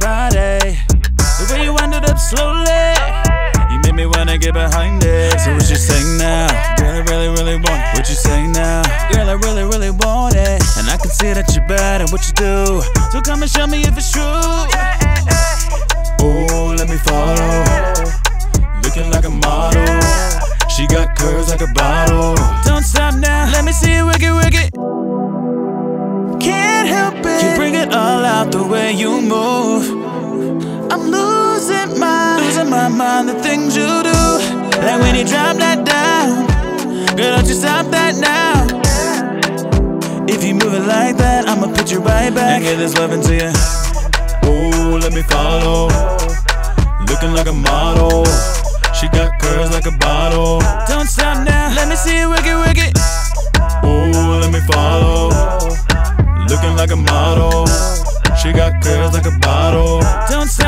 body. The way you wind it up slowly, you make me wanna get behind it. So what you saying now? Girl, I really, really want it. What you saying now? Girl, I really, really want it. And I can see that you're bad at what you do, so come and show me if it's true. Oh, let me follow. Looking like a model, she got curves like a bottle. Don't stop now, let me see you wiggle, wiggle. Can't help it, you bring it all out the way you move. I'm losing my mind, the things you do. Like when you drop that down, girl, don't you stop that now. If you move it like that, I'ma put you right back and get this love into you. Ooh, let me follow. Looking like a model, she got curves like a bottle. Don't stop now, let me see you wiggle, wiggle. Ooh, let me follow. Looking like a model, she got curves like a bottle. Don't stop.